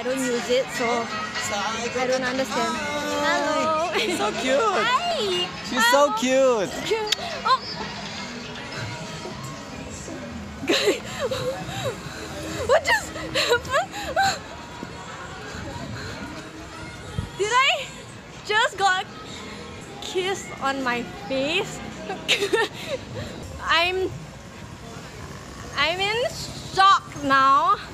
I don't use it, so I don't understand. Hello. She's so cute. Hi. She's so cute. Oh. What just happened? Did I just got a kiss on my face? I'm in shock now.